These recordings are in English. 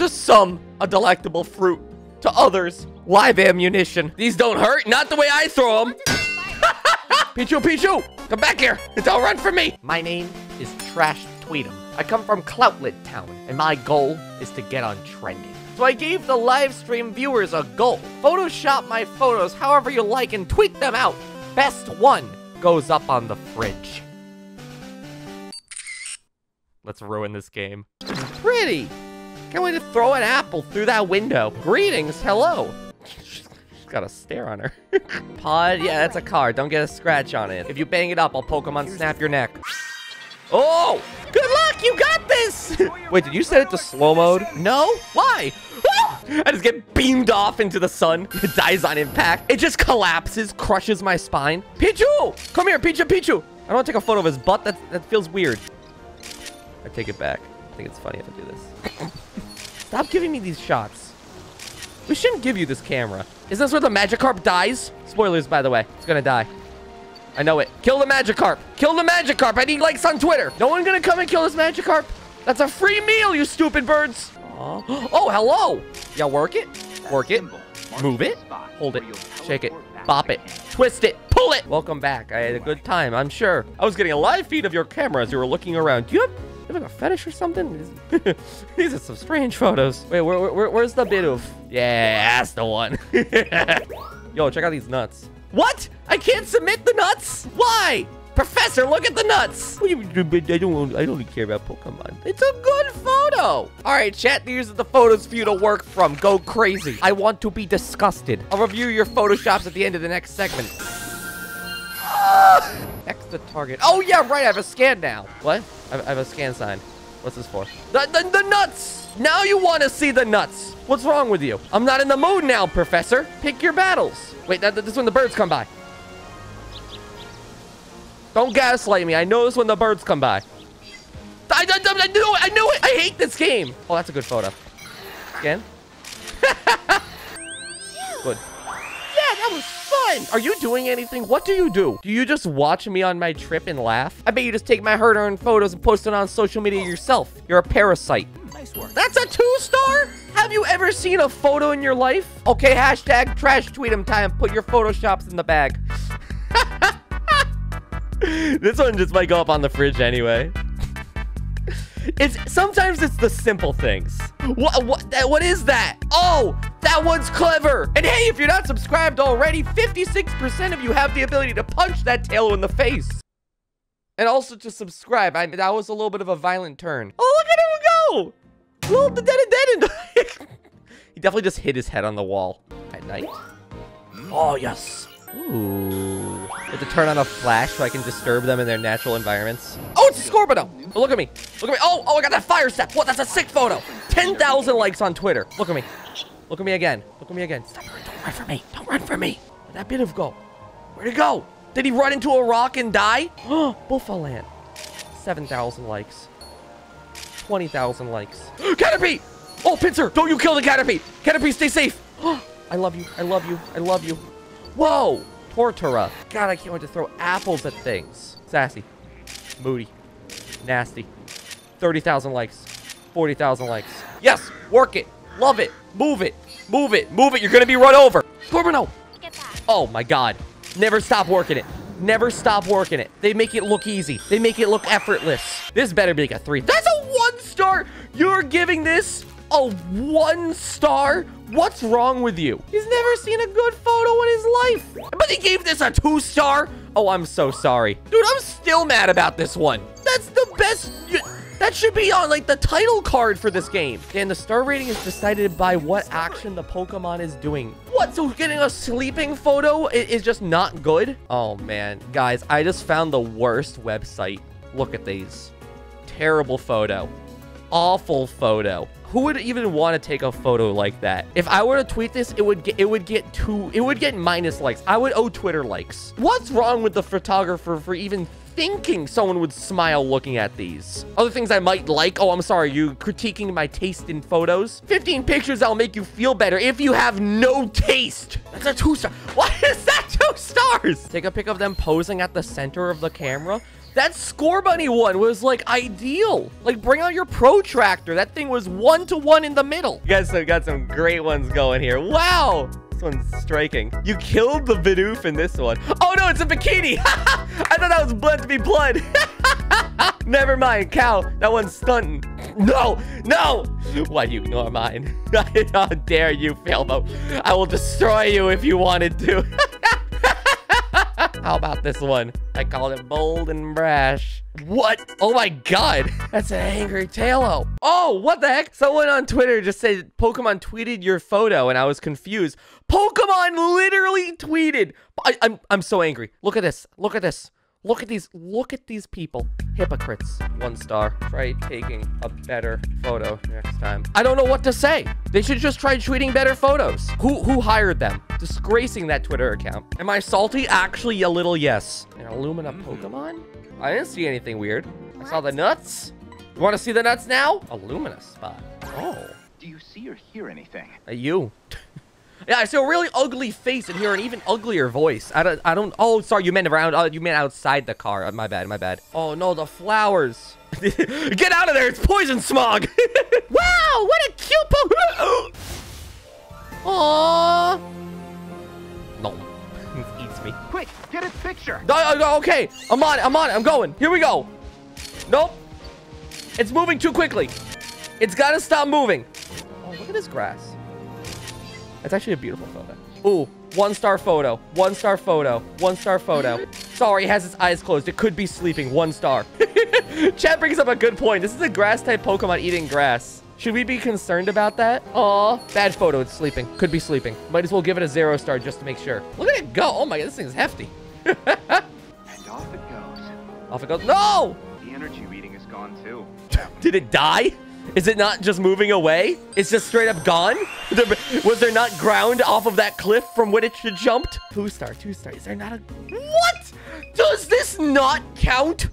to some, a delectable fruit, to others, live ammunition. These don't hurt, not the way I throw them. Pichu, Pichu, come back here. Don't run from me. My name is Trash Tweetum. I come from Cloutlet Town, and my goal is to get on trending. So I gave the live stream viewers a goal. Photoshop my photos however you like and tweak them out. Best one goes up on the fridge. Let's ruin this game. Pretty. Can't wait to throw an apple through that window. Greetings, hello. She's got a stare on her. Pod, yeah, that's a car. Don't get a scratch on it. If you bang it up, I'll Pokemon snap your neck. Oh, good luck, you got this. Wait, did you set it to slow mode? No, why? I just get beamed off into the sun. It dies on impact. It just collapses, crushes my spine. Pichu, come here, Pichu, Pichu. I don't want to take a photo of his butt. That feels weird. I take it back. I think it's funny if I do this. Stop giving me these shots. We shouldn't give you this camera. Is this where the Magikarp dies? Spoilers, by the way. It's gonna die. I know it. Kill the Magikarp. Kill the Magikarp. I need likes on Twitter. No one gonna come and kill this Magikarp. That's a free meal, you stupid birds. Oh, hello. Yeah, work it. Work it. Move it. Hold it. Shake it. Bop it. Twist it. Pull it. Welcome back. I had a good time, I'm sure. I was getting a live feed of your camera as you were looking around. Do you have like a fetish or something? These are some strange photos. Wait, where's the Bidoof? Yeah, that's the one. Yo, check out these nuts. What? I can't submit the nuts? Why? Professor, look at the nuts. I don't care about Pokemon. It's a good photo. All right, chat, these are the photos for you to work from. Go crazy. I want to be disgusted. I'll review your Photoshops at the end of the next segment. Extra target. Oh, yeah, right. I have a scan now. What? I have a scan sign. What's this for? The nuts. Now you want to see the nuts. What's wrong with you? I'm not in the mood now, Professor. Pick your battles. Wait, this is when the birds come by. Don't gaslight me. I know this when the birds come by. I knew it. I knew it. I hate this game. Oh, that's a good photo. Again. Good. Yeah, that was fun. Are you doing anything? What do you do? Do you just watch me on my trip and laugh? I bet you just take my hard-earned photos and post it on social media yourself. You're a parasite. Nice work. That's a 2-star? Have you ever seen a photo in your life? Okay, hashtag trash tweet 'em time. Put your Photoshops in the bag. This one just might go up on the fridge anyway. Sometimes it's the simple things. What is that? Oh, that one's clever. And hey, if you're not subscribed already, 56% of you have the ability to punch that Tailo in the face. And also to subscribe. I mean, that was a little bit of a violent turn. Oh, look at him go! Little dead. He definitely just hit his head on the wall at night. Oh yes. Ooh. I have to turn on a flash so I can disturb them in their natural environments. Oh, it's a Scorbunny. Oh, look at me. Look at me. Oh, I got that fire step. What? That's a sick photo. 10,000 likes on Twitter. Look at me. Look at me again. Look at me again. Stop. Don't run from me. Don't run from me. Where'd that Bidoof go? Where'd it go? Did he run into a rock and die? Oh, Bulbasaur. 7,000 likes. 20,000 likes. Caterpie! Oh, Pinsir, don't you kill the Caterpie. Caterpie, stay safe. Oh, I love you. I love you. I love you. Whoa! Torterra. God, I can't wait to throw apples at things. Sassy. Moody. Nasty. 30,000 likes. 40,000 likes. Yes! Work it! Love it! Move it! Move it! Move it! You're gonna be run over! Corvino! Oh my god. Never stop working it. Never stop working it. They make it look easy. They make it look effortless. This better be like a 3. That's a 1-star! You're giving this a 1-star? What's wrong with you? He's never seen a good photo in his life. But he gave this a 2-star? Oh, I'm so sorry. Dude, I'm still mad about this one. That's the best. That should be on, like, the title card for this game. And the star rating is decided by what action the Pokemon is doing. What? So getting a sleeping photo is just not good? Oh, man. Guys, I just found the worst website. Look at these. Terrible photo. Awful photo. Who would even want to take a photo like that? If I were to tweet this, it would get minus likes. I would owe Twitter likes. What's wrong with the photographer for even thinking someone would smile looking at these? Other things I might like. Oh, I'm sorry. You critiquing my taste in photos? 15 pictures that'll make you feel better if you have no taste. That's a 2-star. Why is that 2? 2 stars. Take a pic of them posing at the center of the camera. That Scorbunny one was like ideal. Like, bring out your protractor. That thing was 1-to-1 in the middle. You guys have got some great ones going here. Wow. This one's striking. You killed the Bidoof in this one. Oh no, it's a bikini. I thought that was blood to be blood. Never mind, cow. That one's stunting. No, no. Why do you ignore mine? How dare you, Philbo? I will destroy you if you wanted to. How about this one? I called it bold and brash. What? Oh my god. That's an angry Tailo. Oh, what the heck? Someone on Twitter just said Pokemon tweeted your photo and I was confused. Pokemon literally tweeted. I'm so angry. Look at this. Look at this. Look at these people. Hypocrites. 1 star. Try taking a better photo next time. I don't know what to say. They should just try tweeting better photos. Who hired them? Disgracing that Twitter account. Am I salty? Actually, a little yes. An Illumina Pokemon? I didn't see anything weird. I saw the nuts. You want to see the nuts now? Illumina spot. Oh. Do you see or hear anything? You. Yeah, I see a really ugly face and hear an even uglier voice. I don't. Oh, sorry, you meant around. You meant outside the car. My bad, my bad. Oh no, the flowers. Get out of there! It's poison smog. Wow, what a cute Pokemon. Aww. No, it eats me. Quick, get a picture. Okay, I'm on it. I'm going. Here we go. Nope. It's moving too quickly. It's gotta stop moving. Oh, look at this grass. It's actually a beautiful photo. Ooh, 1-star photo. Sorry, it has its eyes closed. It could be sleeping. 1 star. Chat brings up a good point. This is a grass type Pokemon eating grass. Should we be concerned about that? Aw, bad photo. It's sleeping. Could be sleeping. Might as well give it a 0 star just to make sure. Look at it go. Oh my god, this thing's hefty. And off it goes. Off it goes. No! The energy reading is gone too. Did it die? Is it not just moving away? It's just straight up gone? Was there not ground off of that cliff from which it should have jumped? 2 star. Is there not a... What? Does this not count?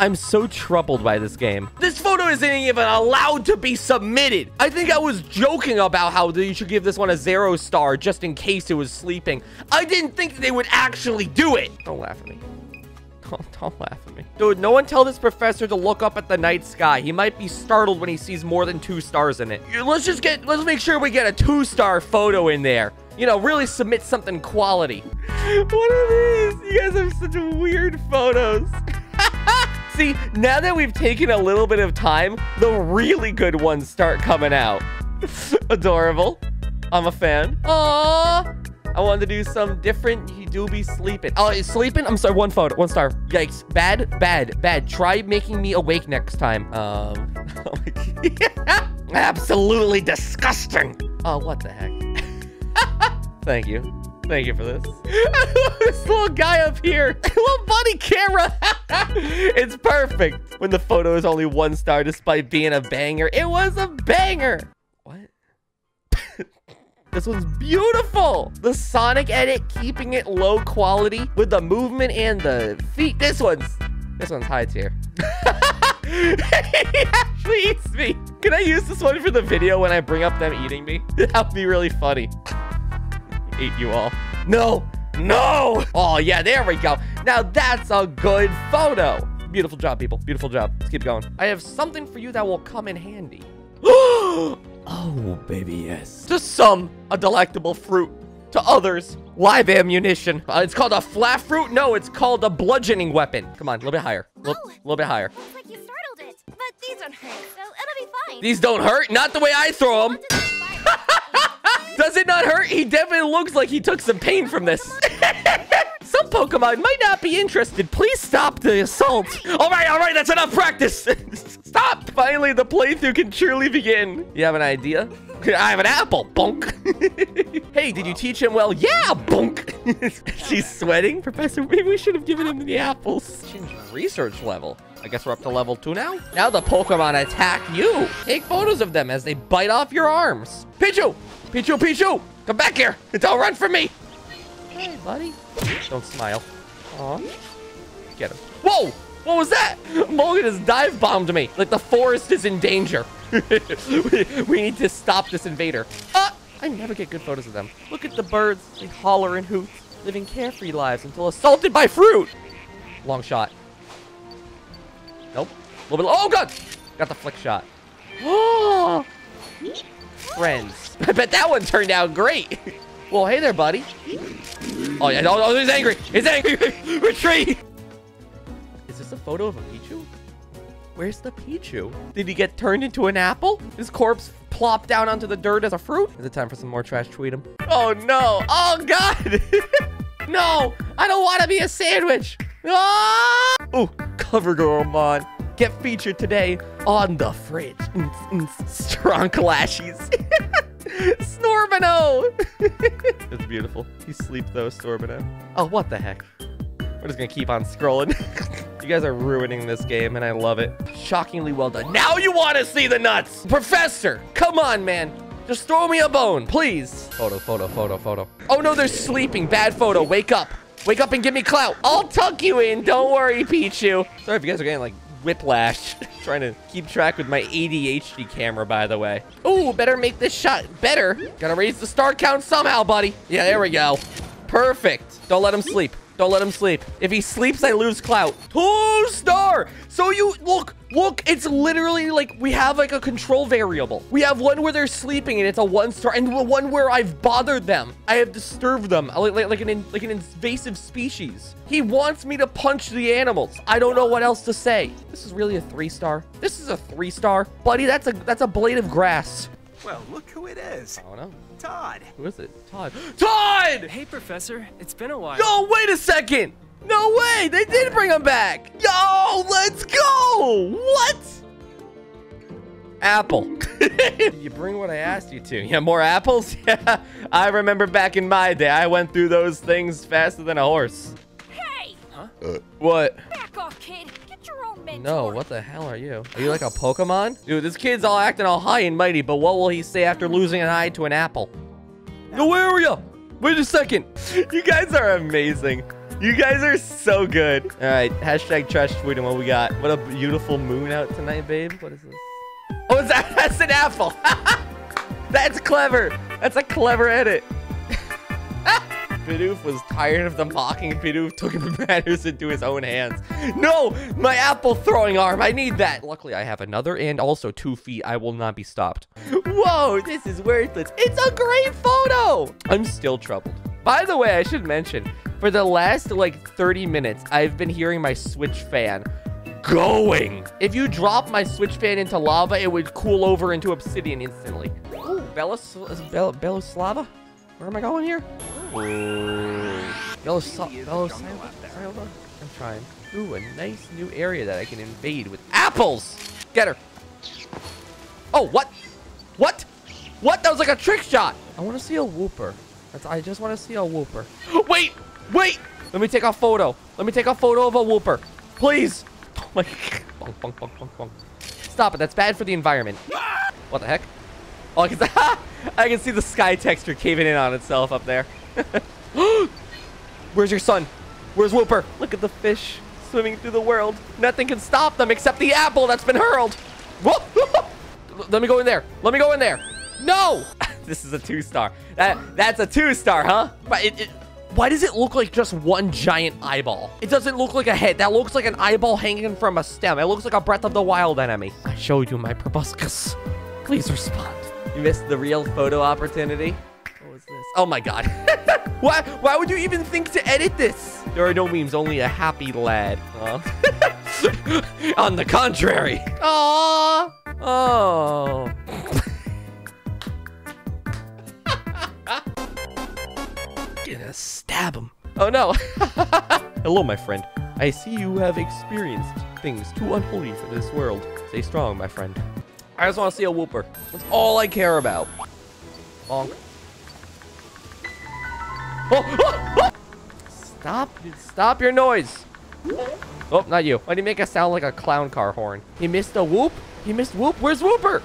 I'm so troubled by this game. This photo isn't even allowed to be submitted. I think I was joking about how you should give this one a 0 star just in case it was sleeping. I didn't think they would actually do it. Don't laugh at me. Don't laugh at me. Dude, no one tell this professor to look up at the night sky. He might be startled when he sees more than 2 stars in it. Let's make sure we get a 2-star photo in there. You know, really submit something quality. What are these? You guys have such weird photos. See, now that we've taken a little bit of time, the really good ones start coming out. Adorable. I'm a fan. Aww. I wanted to do something different. He do be sleeping. Oh, it's sleeping? I'm sorry, 1 photo, 1 star. Yikes, bad. Try making me awake next time. Yeah. Absolutely disgusting. Oh, what the heck? Thank you. Thank you for this. This little guy up here. Little buddy camera. It's perfect. When the photo is only 1 star despite being a banger. It was a banger. What? This one's beautiful. The Sonic edit, keeping it low quality with the movement and the feet. This one's high tier. He actually eats me. Can I use this one for the video when I bring up them eating me? That would be really funny. Eat you all. No, no. Oh yeah, there we go. Now that's a good photo. Beautiful job, people. Beautiful job. Let's keep going. I have something for you that will come in handy. Oh, baby, yes. To some, a delectable fruit. To others, live ammunition. It's called a flat fruit. No, it's called a bludgeoning weapon. Come on, a little bit higher. A little bit higher. Looks like you startled it, but these don't hurt, so it'll be fine. These don't hurt? Not the way I throw them. Does it not hurt? He definitely looks like he took some pain from this. Some Pokemon might not be interested. Please stop the assault. All right, that's enough practice. Stop! Finally, the playthrough can truly begin. You have an idea? I have an apple, bonk. Hey, did you teach him well? Yeah, bonk. She's sweating. Professor, maybe we should have given him the apples. Change research level. I guess we're up to level 2 now. Now the Pokemon attack you. Take photos of them as they bite off your arms. Pichu, come back here. Don't run from me. Hey, buddy. Don't smile. Aw. Get him. Whoa! What was that? Mulligan has dive bombed me. Like the forest is in danger. We need to stop this invader. I never get good photos of them. Look at the birds. They holler and hoot. living carefree lives until assaulted by fruit. Long shot. Nope. A little bit. Oh, God. Got the flick shot. Oh. Friends. I bet that one turned out great. Well, hey there, buddy. Oh, yeah. Oh, he's angry. He's angry. Retreat. Is this a photo of a Pichu? Where's the Pichu? Did he get turned into an apple? His corpse plopped down onto the dirt as a fruit? Is it time for some more Trash Tweetum? Oh, no. Oh, God. No. I don't want to be a sandwich. Ah! Oh, CoverGirl Mon. Get featured today on the fridge. Strong clashes. Snorbino. It's beautiful. He's asleep though, Snorbino. Oh, what the heck? We're just gonna keep on scrolling. You guys are ruining this game and I love it. Shockingly well done. Now you wanna see the nuts! Professor, come on, man. Just throw me a bone, please. Photo, photo, photo, photo. Oh no, they're sleeping. Bad photo, wake up. Wake up and give me clout. I'll tuck you in, don't worry, Pichu. Sorry if you guys are getting like whiplash. Trying to keep track with my ADHD camera, by the way. Ooh, better make this shot better. Gotta raise the star count somehow, buddy. Yeah, there we go. Perfect. Don't let him sleep. Don't let him sleep. If he sleeps, I lose clout. 2 star. So you look, it's literally like we have like a control variable. We have one where they're sleeping and it's a 1 star, and one where I've bothered them. I have disturbed them like an invasive species. He wants me to punch the animals. I don't know what else to say. This is really a 3 star. This is a 3 star, buddy. That's a blade of grass. Well, look who it is. I don't know. Todd. Who is it? Todd. Todd! Hey, Professor. It's been a while. Yo, wait a second. No way. They did bring him back. Yo, let's go. What? Apple. You bring what I asked you to. Yeah, more apples? Yeah. I remember back in my day, I went through those things faster than a horse. Hey. Huh? What? Back off, kid. No, what the hell are you? Are you like a Pokemon? Dude, this kid's all acting all high and mighty, but what will he say after losing an eye to an apple? Yo, where are you? Wait a second. You guys are amazing. You guys are so good. All right, hashtag Trash Tweetum. What we got? What a beautiful moon out tonight, babe. What is this? Oh, is that? That's an apple. That's clever. That's a clever edit. Bidoof was tired of them mocking. Bidoof took matters into his own hands. No, my apple throwing arm. I need that. Luckily, I have another and also 2 feet. I will not be stopped. Whoa, this is worthless. It's a great photo. I'm still troubled. By the way, I should mention, for the last like 30 minutes, I've been hearing my Switch fan going. If you drop my Switch fan into lava, it would cool over into obsidian instantly. Ooh, Beloslava? Where am I going here? I'm trying. Ooh, a nice new area that I can invade with apples. Get her. Oh, what? What? What? That was like a trick shot. I want to see a Wooper. I just want to see a Wooper. Wait, wait. Let me take a photo. Let me take a photo of a Wooper. Please. Oh my God. Bonk, bonk, bonk, bonk, bonk. Stop it. That's bad for the environment. What the heck? Oh, I can see the sky texture caving in on itself up there. Where's your son? Where's Wooper? Look at the fish swimming through the world. Nothing can stop them except the apple that's been hurled. Whoa. Let me go in there. Let me go in there. No. This is a 2 star. That's a 2 star, huh? But why does it look like just one giant eyeball? It doesn't look like a head. That looks like an eyeball hanging from a stem. It looks like a Breath of the Wild enemy. I showed you my proboscis. Please respond. You missed the real photo opportunity. What was this? Oh my God. Why would you even think to edit this? There are no memes, only a happy lad. Huh? On the contrary. Aww. Oh. Gonna stab him. Oh no. Hello, my friend. I see you have experienced things too unholy for this world. Stay strong, my friend. I just want to see a Wooper. That's all I care about. Bonk. Oh, oh, oh. Stop your noise. Oh, not you. Why do you make us sound like a clown car horn? He missed a whoop. He missed whoop. Where's Wooper?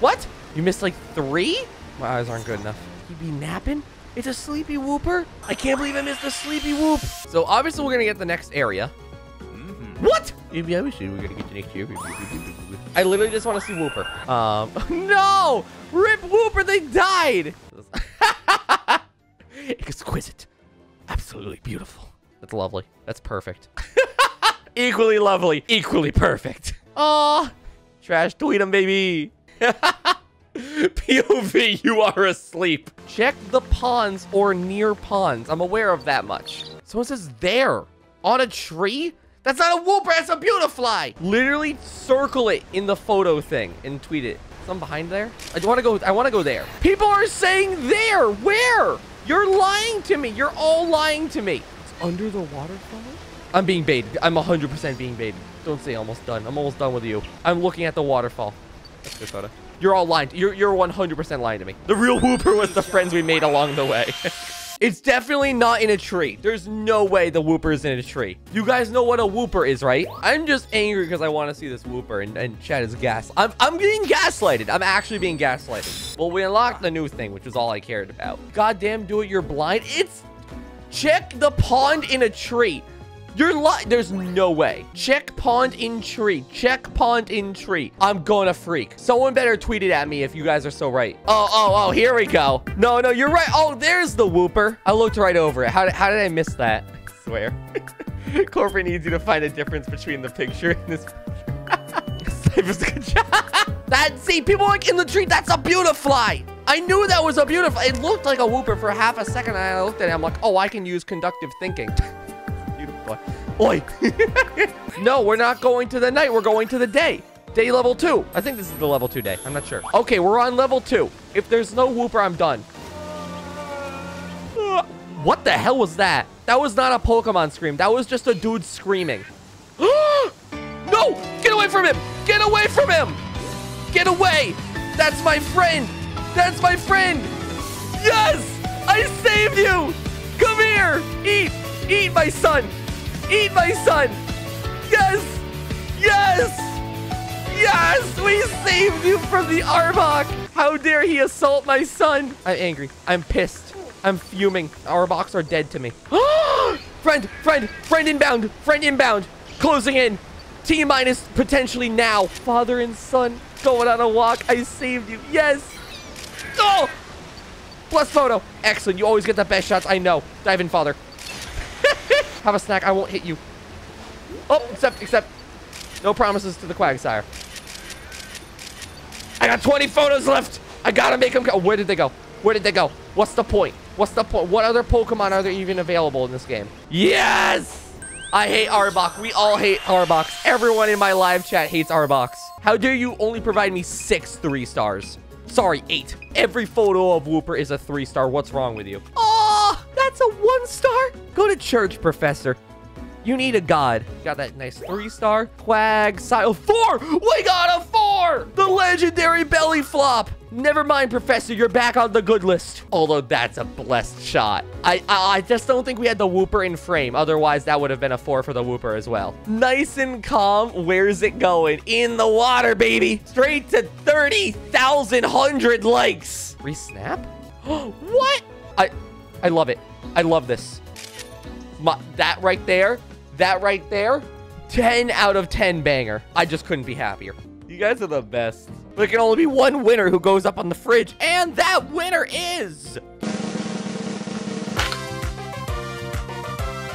What? You missed like 3? My eyes aren't good enough. He be napping? It's a sleepy Wooper? I can't believe I missed a sleepy whoop. So obviously we're going to get the next area. What? Maybe I wish we were gonna get you next year. I literally just want to see Wooper. No! Rip Wooper, they died! Exquisite. absolutely beautiful. That's lovely. That's perfect. Equally lovely. Equally perfect. Aw. Trash Tweetum, baby. POV, you are asleep. Check the ponds or near ponds. I'm aware of that much. Someone says there. On a tree? That's not a Wooper, that's a Beautifly. Literally circle it in the photo thing and tweet it. Some behind there? I wanna go there. People are saying there. Where? You're lying to me. You're all lying to me. It's under the waterfall? I'm being baited. I'm 100% being baited. Don't say almost done. I'm almost done with you. I'm looking at the waterfall. That's good photo. You're all lying. You're 100% lying to me. The real Wooper was the friends we made along the way. It's definitely not in a tree. There's no way the Wooper is in a tree. You guys know what a Wooper is, right? I'm just angry because I want to see this Wooper and chat is gas. I'm getting gaslighted. I'm actually being gaslighted. Well, we unlocked the new thing, which was all I cared about. Goddamn, do it. You're blind. It's check the pond in a tree. You're lying. There's no way. Check pond in tree. Check pond in tree. I'm gonna freak. Someone better tweet it at me if you guys are so right. Oh, here we go. No, you're right. Oh, there's the Wooper. I looked right over it. How did I miss that? I swear. Corporate needs you to find a difference between the picture and this picture. That, see, people like in the tree. That's a Beautifly. I knew that was a Beautifly. It looked like a Wooper for half a second. And I looked at it. I'm like, oh, I can use conductive thinking. Oi. No, we're not going to the night. We're going to the day. Day level 2. I think this is the level 2 day. I'm not sure. Okay, we're on level 2. If there's no Wooper, I'm done. What the hell was that? That was not a Pokemon scream. That was just a dude screaming. No! Get away from him! Get away from him! Get away! That's my friend! That's my friend! Yes! I saved you! Come here! Eat! Eat my son! Eat my son! Yes! Yes! Yes! We saved you from the Arbok! How dare he assault my son? I'm angry. I'm pissed. I'm fuming. Arboks are dead to me. Friend inbound! Friend inbound! Closing in! T-minus potentially now. Father and son going on a walk. I saved you. Yes! Oh! Plus photo. Excellent. You always get the best shots. I know. Dive in, father. Have a snack. I won't hit you. Oh, except. No promises to the Quagsire. I got 20 photos left. I gotta make them go. Where did they go? Where did they go? What's the point? What's the point? What other Pokemon are there even available in this game? Yes! I hate Arbok. We all hate Arboks. Everyone in my live chat hates Arboks. How dare you only provide me 6 3 stars? Sorry, 8. Every photo of Wooper is a 3-star. What's wrong with you? Oh, that's a 1-star. Go to church, professor. You need a god. Got that nice 3-star. Quagsire. 4. We got a 4. The legendary belly flop. Never mind, professor. You're back on the good list. Although that's a blessed shot. I just don't think we had the Wooper in frame. Otherwise, that would have been a 4 for the Wooper as well. Nice and calm. Where's it going? In the water, baby. Straight to 30,100 likes. Resnap? What? I love it. I love this. That right there, 10 out of 10 banger. I just couldn't be happier. You guys are the best. There can only be one winner who goes up on the fridge, and that winner is...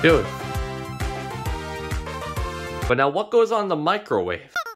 Dude. But now what goes on the microwave?